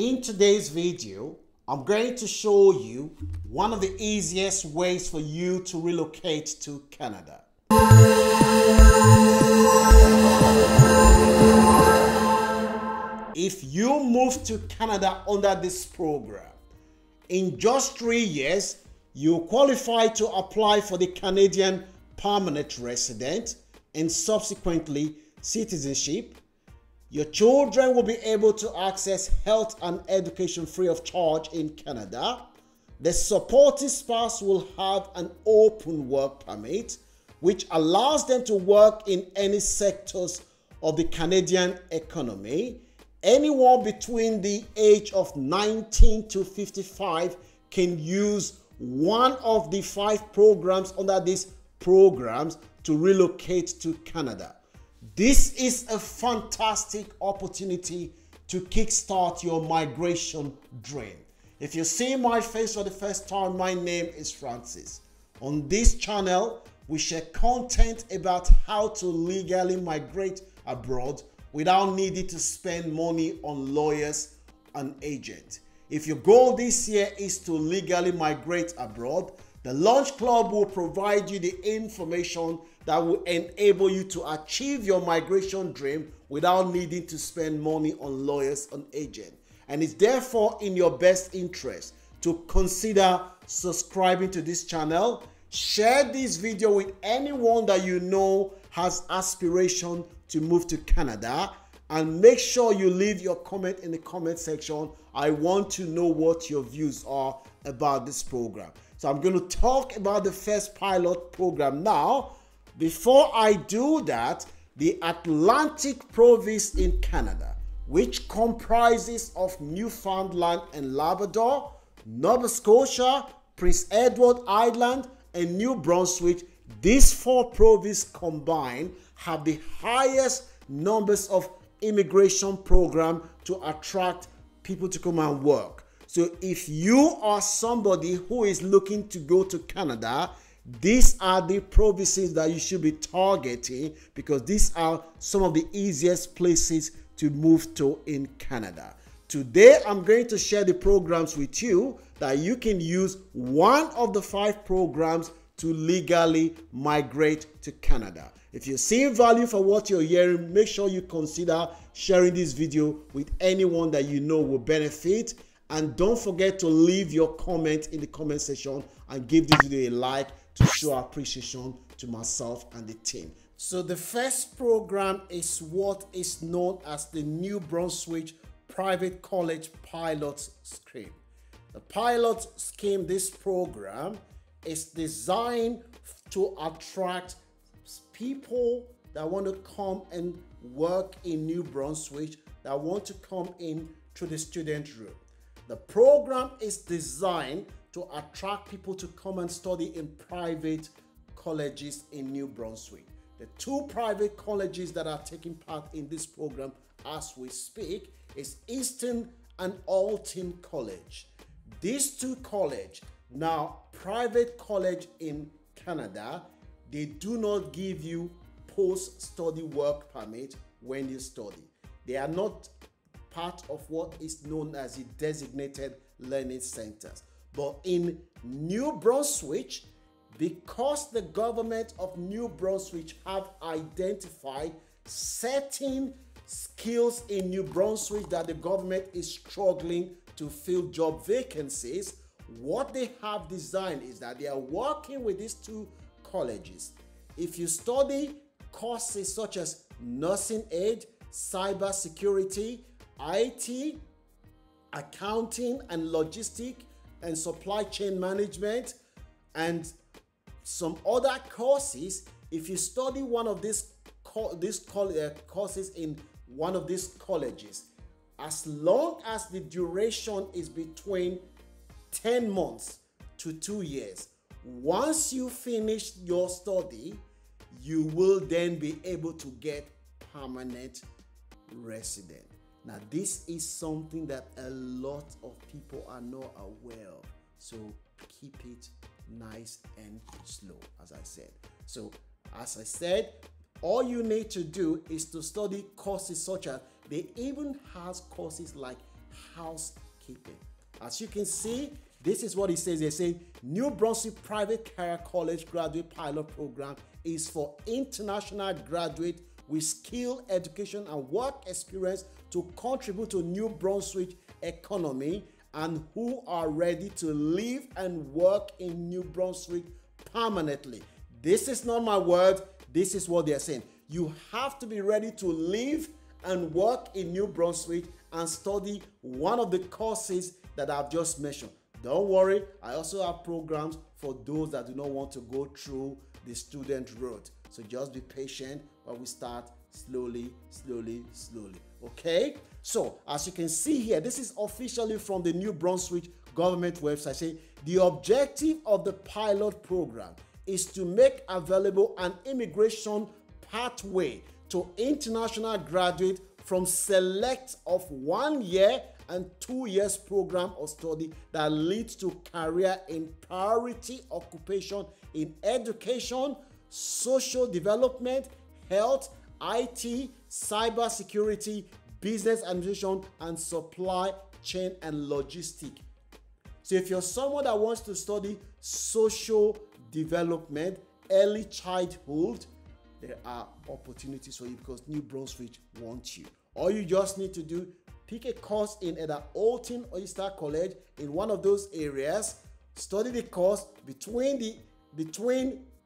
In today's video, I'm going to show you one of the easiest ways for you to relocate to Canada. If you move to Canada under this program, in just 3 years, you qualify to apply for the Canadian permanent resident and subsequently citizenship. Your children will be able to access health and education free of charge in Canada. The supportive spouse will have an open work permit, which allows them to work in any sectors of the Canadian economy. Anyone between the age of 19 to 55 can use one of the 5 programs under these programs to relocate to Canada. This is a fantastic opportunity to kickstart your migration dream. If you see my face for the first time, my name is Francis. On this channel, we share content about how to legally migrate abroad without needing to spend money on lawyers and agents. If your goal this year is to legally migrate abroad, the Lunch Club will provide you the information that will enable you to achieve your migration dream without needing to spend money on lawyers and agents. And it's therefore in your best interest to consider subscribing to this channel. Share this video with anyone that you know has aspiration to move to Canada, and make sure you leave your comment in the comment section. I want to know what your views are about this program. So I'm going to talk about the first pilot program now. Before I do that, the Atlantic province in Canada, which comprises of Newfoundland and Labrador, Nova Scotia, Prince Edward Island, and New Brunswick, these 4 provinces combined have the highest numbers of immigration programs to attract people to come and work. So if you are somebody who is looking to go to Canada, these are the provinces that you should be targeting, because these are some of the easiest places to move to in Canada. Today, I'm going to share the programs with you that you can use one of the 5 programs to legally migrate to Canada. If you see value for what you're hearing, make sure you consider sharing this video with anyone that you know will benefit. And don't forget to leave your comment in the comment section and give this video a like to show appreciation to myself and the team. So the first program is what is known as the New Brunswick Private College Pilot Scheme. The pilot scheme, this program, is designed to attract people that want to come and work in New Brunswick, that want to come in through the student route. The program is designed to attract people to come and study in private colleges in New Brunswick. The 2 private colleges that are taking part in this program as we speak is Eastern and Oulton College. These 2 colleges, now private college in Canada, they do not give you post-study work permit when you study. They are not part of what is known as the designated learning centers. But in New Brunswick, because the government of New Brunswick have identified certain skills in New Brunswick that the government is struggling to fill job vacancies, what they have designed is that they are working with these 2 colleges. If you study courses such as nursing aid, cyber security, IT, accounting and logistics, and supply chain management, and some other courses, if you study one of these courses in one of these colleges, as long as the duration is between 10 months to 2 years, once you finish your study, you will then be able to get permanent resident. Now, this is something that a lot of people are not aware of, so keep it nice and slow, as I said. So, as I said, all you need to do is to study courses such as, they even has courses like housekeeping. As you can see, this is what it says. They say New Brunswick Private Career College Graduate Pilot Program is for international graduates with skill, education, and work experience to contribute to New Brunswick economy and who are ready to live and work in New Brunswick permanently. This is not my word. This is what they're saying. You have to be ready to live and work in New Brunswick and study one of the courses that I've just mentioned. Don't worry, I also have programs for those that do not want to go through the student route. So just be patient while we start slowly, slowly, slowly. Okay? So as you can see here, this is officially from the New Brunswick government website. Say the objective of the pilot program is to make available an immigration pathway to international graduates from select of 1 year and 2 years program of study that leads to career in priority occupation in education, social development, health, IT, cybersecurity, business administration, and supply chain and logistics. So if you're someone that wants to study social development, early childhood, there are opportunities for you because New Brunswick wants you. All you just need to do, pick a course in either Oulton or Eastern College in one of those areas, study the course between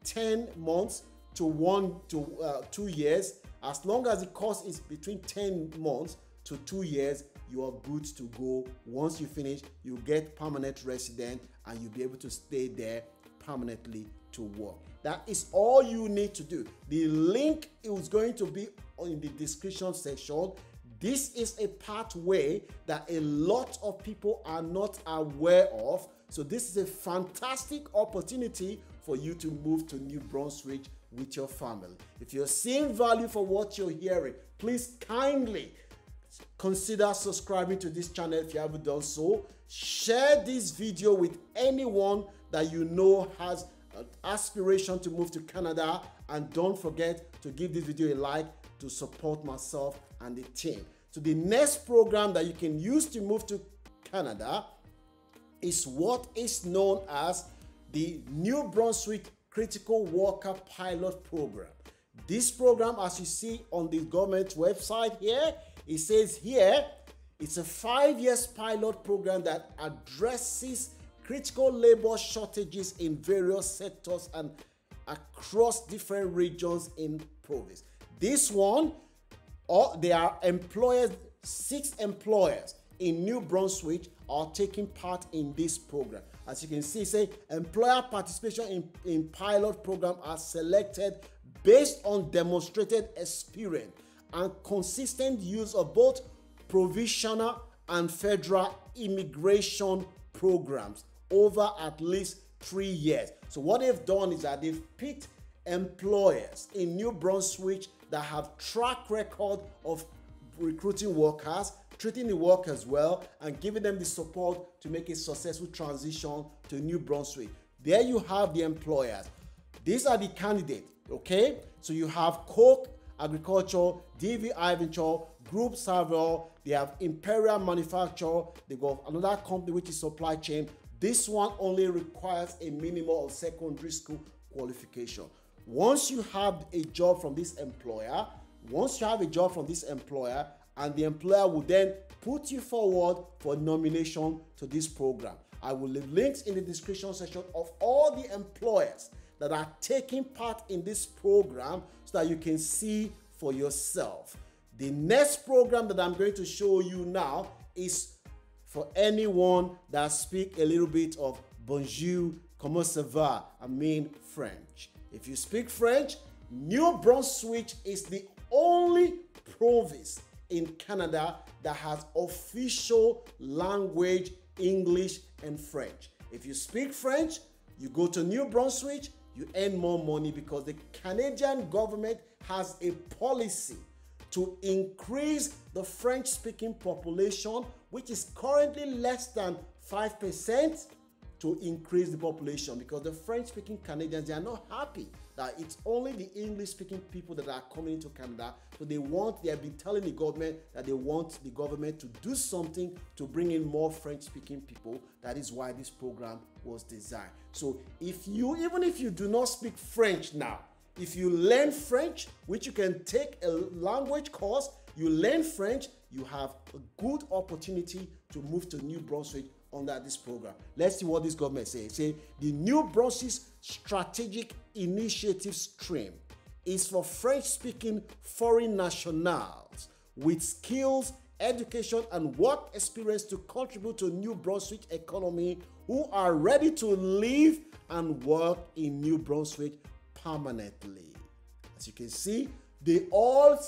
10 months to 2 years. As long as the course is between 10 months to 2 years, you are good to go. Once you finish, you get permanent resident and you'll be able to stay there permanently to work. That is all you need to do. The link is going to be in the description section. This is a pathway that a lot of people are not aware of. So this is a fantastic opportunity for you to move to New Brunswick with your family. If you're seeing value for what you're hearing, please kindly consider subscribing to this channel if you haven't done so. Share this video with anyone that you know has an aspiration to move to Canada, and don't forget to give this video a like to support myself and the team. So the next program that you can use to move to Canada is what is known as the New Brunswick Critical Worker Pilot Program. This program, as you see on the government website here, it says here, it's a 5-year pilot program that addresses critical labor shortages in various sectors and across different regions in province. This one, there are employers, 6 employers in New Brunswick are taking part in this program. As you can see, say employer participation in pilot program are selected based on demonstrated experience and consistent use of both provincial and federal immigration programs over at least 3 years. So what they've done is that they've picked employers in New Brunswick that have track record of recruiting workers, treating the workers well, and giving them the support to make a successful transition to New Brunswick. There you have the employers. These are the candidates, okay? So you have Coke Agriculture, D. V. Venture Group Saville, they have Imperial Manufacture, they got another company which is Supply Chain. This one only requires a minimum of secondary school qualification. Once you have a job from this employer, and the employer will then put you forward for nomination to this program. I will leave links in the description section of all the employers that are taking part in this program so that you can see for yourself. The next program that I'm going to show you now is for anyone that speaks a little bit of bonjour, comment ça va, I mean French. If you speak French, New Brunswick is the only province in Canada that has official language, English and French. If you speak French, you go to New Brunswick, you earn more money because the Canadian government has a policy to increase the French-speaking population, which is currently less than 5%, to increase the population because the French-speaking Canadians, they are not happy that it's only the English-speaking people that are coming into Canada. So they have been telling the government that they want the government to do something to bring in more French-speaking people. That is why this program was designed. So even if you do not speak French now, if you learn French, which you can take a language course, you learn French, you have a good opportunity to move to New Brunswick under this program. Let's see what this government says. Say the New Brunswick's strategic initiative stream is for French-speaking foreign nationals with skills, education, and work experience to contribute to New Brunswick economy who are ready to live and work in New Brunswick permanently. As you can see, they all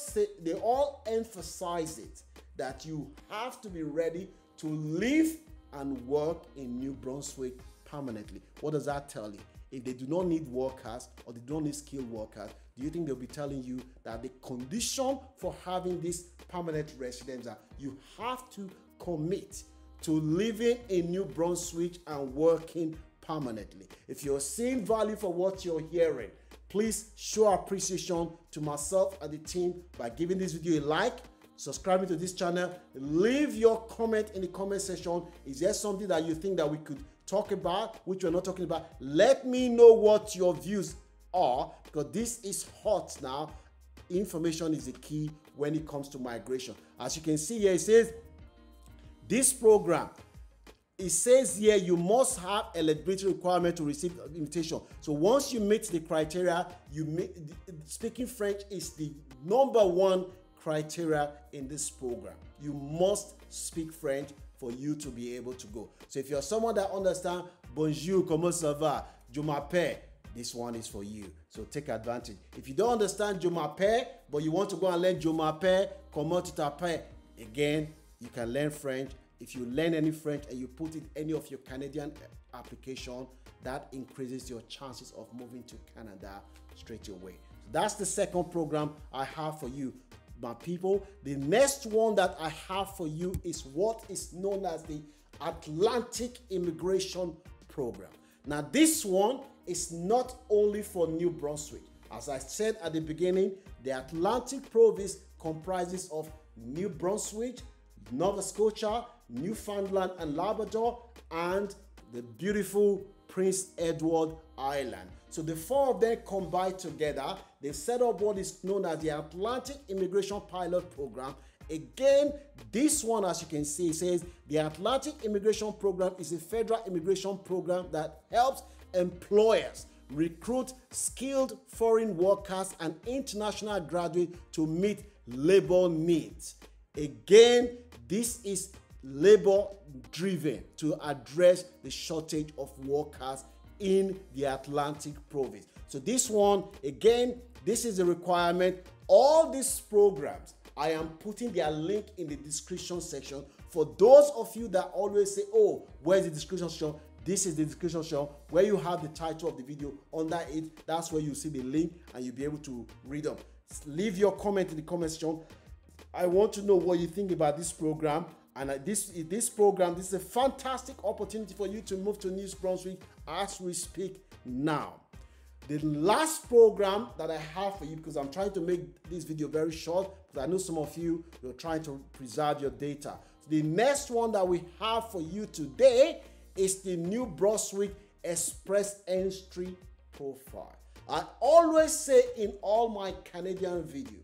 emphasize it that you have to be ready to live and work in New Brunswick permanently. What does that tell you? If they do not need workers or they don't need skilled workers, do you think they'll be telling you that the condition for having this permanent residence that you have to commit to living in New Brunswick and working permanently? If you're seeing value for what you're hearing, please show appreciation to myself and the team by giving this video a like, subscribing to this channel, leave your comment in the comment section. Is there something that you think that we could talk about, which we're not talking about? Let me know what your views are, because this is hot now. Information is the key when it comes to migration. As you can see here, it says this program, it says here you must have eligibility requirement to receive invitation. So once you meet the criteria, speaking French is the #1 criteria in this program. You must speak French for you to be able to go. So if you're someone that understands bonjour, comment ça va, je m'appelle, this one is for you. So take advantage. If you don't understand je m'appelle, but you want to go and learn je m'appelle, comment tu t'appelles, again, you can learn French. If you learn any French and you put in any of your Canadian application, that increases your chances of moving to Canada straight away. So that's the second program I have for you, my people. The next one that I have for you is what is known as the Atlantic Immigration Program. Now, this one is not only for New Brunswick. As I said at the beginning, the Atlantic province comprises of New Brunswick, Nova Scotia, Newfoundland and Labrador, and the beautiful Prince Edward Island. So the four of them combined together, they set up what is known as the Atlantic Immigration Pilot Program. Again, this one, as you can see, says the Atlantic Immigration Program is a federal immigration program that helps employers recruit skilled foreign workers and international graduates to meet labor needs. Again, this is labor driven to address the shortage of workers in the Atlantic province. So this one, again, this is a requirement. All these programs, I am putting their link in the description section. For those of you that always say, oh, where's the description section? This is the description section where you have the title of the video. Under it, that's where you see the link and you'll be able to read them. Leave your comment in the comment section. I want to know what you think about this program. And this is a fantastic opportunity for you to move to New Brunswick as we speak now. The last program that I have for you, because I'm trying to make this video very short, because I know some of you, you're trying to preserve your data. The next one that we have for you today is the New Brunswick Express Entry Profile. I always say in all my Canadian videos,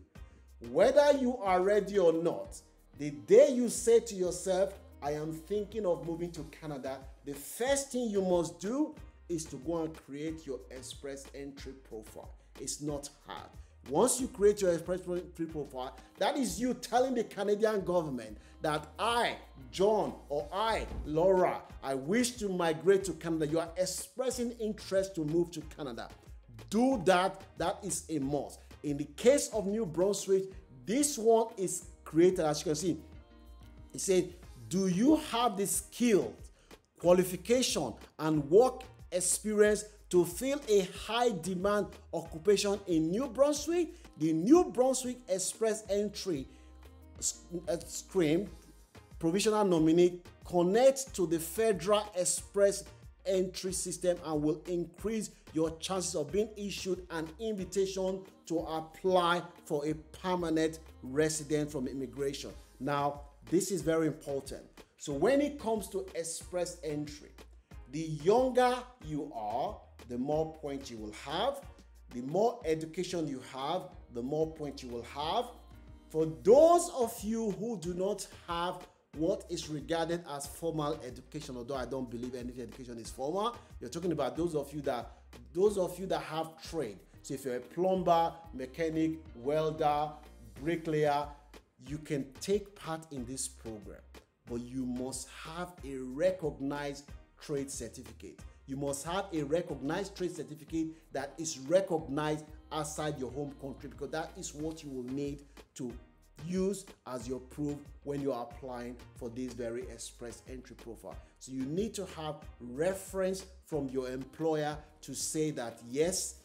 whether you are ready or not, the day you say to yourself, I am thinking of moving to Canada, the first thing you must do is to go and create your Express Entry Profile. It's not hard. Once you create your Express Entry Profile, that is you telling the Canadian government that I, John, or I, Laura, I wish to migrate to Canada. You are expressing interest to move to Canada. Do that. That is a must. In the case of New Brunswick, this one is created, as you can see. It says, do you have the skill, qualification, and work experience to fill a high demand occupation in New Brunswick? The New Brunswick Express Entry Stream provisional nominee connects to the Federal Express entry system and will increase your chances of being issued an invitation to apply for a permanent resident from immigration. Now, this is very important. So when it comes to express entry, the younger you are, the more points you will have. The more education you have, the more points you will have. For those of you who do not have what is regarded as formal education, although I don't believe any education is formal, you're talking about those of you that have trade. So if you're a plumber, mechanic, welder, bricklayer, you can take part in this program, but you must have a recognized trade certificate. You must have a recognized trade certificate that is recognized outside your home country, because that is what you will need to use as your proof when you are applying for this very express entry profile. So you need to have reference from your employer to say that yes,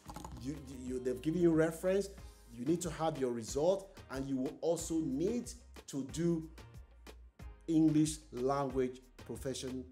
they've given you reference. You need to have your result, and you will also need to do English language proficiency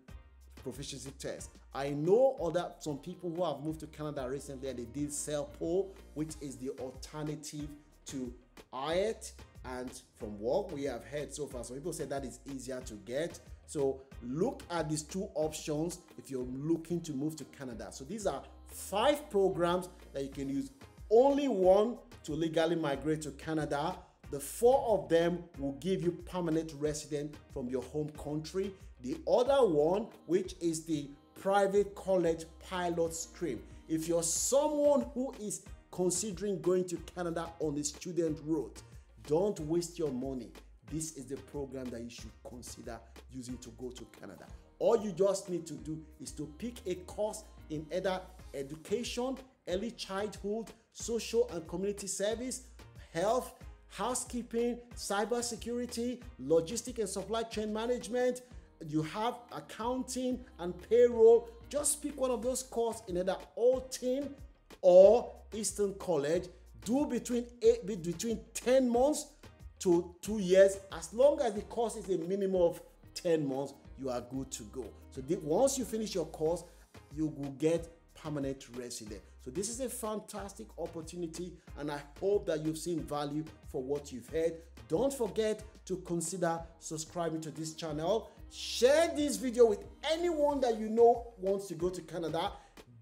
test. I know some people who have moved to Canada recently, and they did CELPIP, which is the alternative to IELTS. And from what we have heard so far, some people say that is easier to get. So look at these two options if you're looking to move to Canada. So these are 5 programs that you can use. Only one to legally migrate to Canada. The 4 of them will give you permanent resident from your home country. The other one, which is the private college pilot stream. If you're someone who is considering going to Canada on the student route, don't waste your money. This is the program that you should consider using to go to Canada. All you just need to do is to pick a course in either education, early childhood, social and community service, health, housekeeping, cybersecurity, logistic and supply chain management. You have accounting and payroll. Just pick one of those courses in either Oulton or Eastern College. Do between 10 months to 2 years. As long as the course is a minimum of 10 months, you are good to go. So once you finish your course, you will get permanent resident. So this is a fantastic opportunity, and I hope that you've seen value for what you've heard. Don't forget to consider subscribing to this channel. Share this video with anyone that you know wants to go to Canada.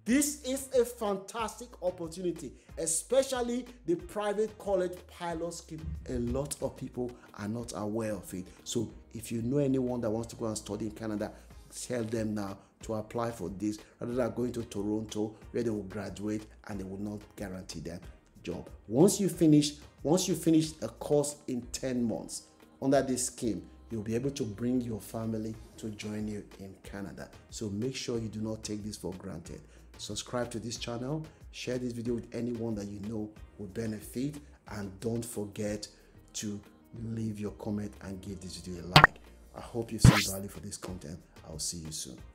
This is a fantastic opportunity, especially the private college pilot scheme. A lot of people are not aware of it. So if you know anyone that wants to go and study in Canada, tell them now to apply for this, rather than going to Toronto where they will graduate and they will not guarantee them a job. Once you finish a course in 10 months under this scheme, you'll be able to bring your family to join you in Canada. So make sure you do not take this for granted. Subscribe to this channel, share this video with anyone that you know will benefit, and don't forget to leave your comment and give this video a like. I hope you've seen value for this content. I'll see you soon.